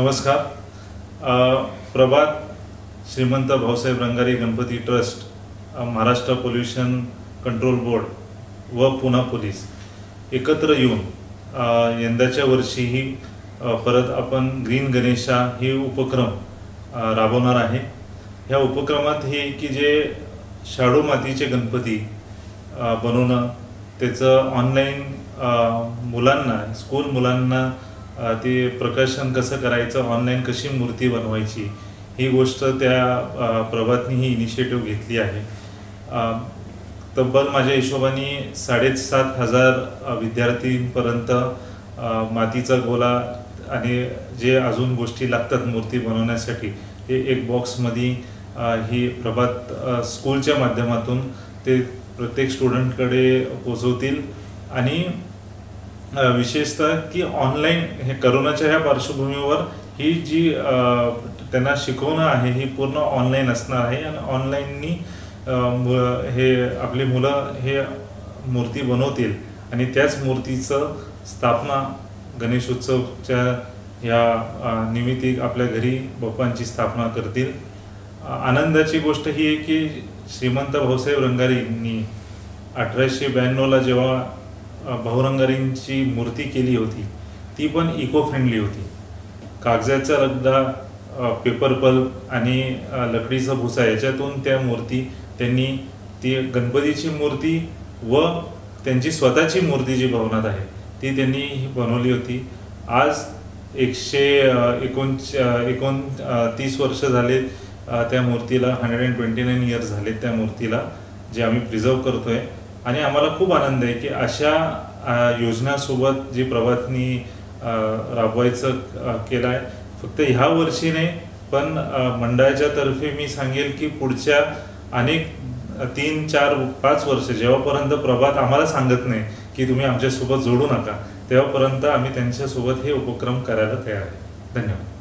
नमस्कार। Prabhat Shrimant Bhausaheb Rangari Ganpati trust, Maharashtra pollution control board व Pune police एकत्र येऊन यंदाच्या वर्षीही परत आपण ग्रीन गणेशा ही उपक्रम राबवणार आहे। ह्या उपक्रमात हे की जे शाडू मातीचे गणपती बनवणं, त्याचं ऑनलाईन मुलांना, स्कूल मुलांना ते प्रकाशन कसं करायचं, ऑनलाईन कशी मूर्ती बनवायची ही गोष्ट त्या प्रभातनी ही इनिशिएटिव्ह घेतली आहे। तब्बल माझ्या हिशोबाने 7,500 विद्यार्थ्यांपर्यंत मातीचा गोळा आणि जे अजून गोष्टी लागतात मूर्ती बनवण्यासाठी ते एक बॉक्समध्ये ही प्रभात स्कूलच्या माध्यमातून ते प्रत्येक स्टुडंटकडे पोहोचवतील। आणि विशेषतः की ऑनलाईन हे कोरोनाच्या ह्या पार्श्वभूमीवर ही जी त्यांना शिकवणं आहे ही पूर्ण ऑनलाईन असणार आहे आणि ऑनलाईननी हे आपली मुलं हे मूर्ती बनवतील आणि त्याच मूर्तीचं स्थापना गणेशोत्सवच्या ह्या निमित्ती आपल्या घरी बाप्पांची स्थापना करतील। आनंदाची गोष्ट ही आहे की श्रीमंत भाऊसाहेब रंगारींनी 1892ला जेव्हा भाऊरंगारींची मूर्ती केली होती ती पण इको फ्रेंडली होती। कागदाचा लगदा, पेपर पल्प आणि लकडीचा भुसा याच्यातून त्या मूर्ती त्यांनी ती गणपतीची मूर्ती व त्यांची स्वतःची मूर्ती जी भवनात आहे ती त्यांनी बनवली होती। आज 129 वर्ष झाले त्या मूर्तीला, 129 इयर्स झाले त्या मूर्तीला, जे आम्ही प्रिझर्व करतोय। आणि आम्हाला खूप आनंद आहे की अशा योजनासोबत जी प्रभातनी राबवायचं केलं आहे, फक्त ह्या वर्षी नाही पण मंडळाच्या तर्फे मी सांगेल की पुढच्या अनेक 3, 4, 5 वर्ष जेव्हापर्यंत प्रभात आम्हाला सांगत नाही की तुम्ही आमच्यासोबत जोडू नका तेव्हापर्यंत आम्ही त्यांच्यासोबत हे उपक्रम करायला तयार आहे। धन्यवाद।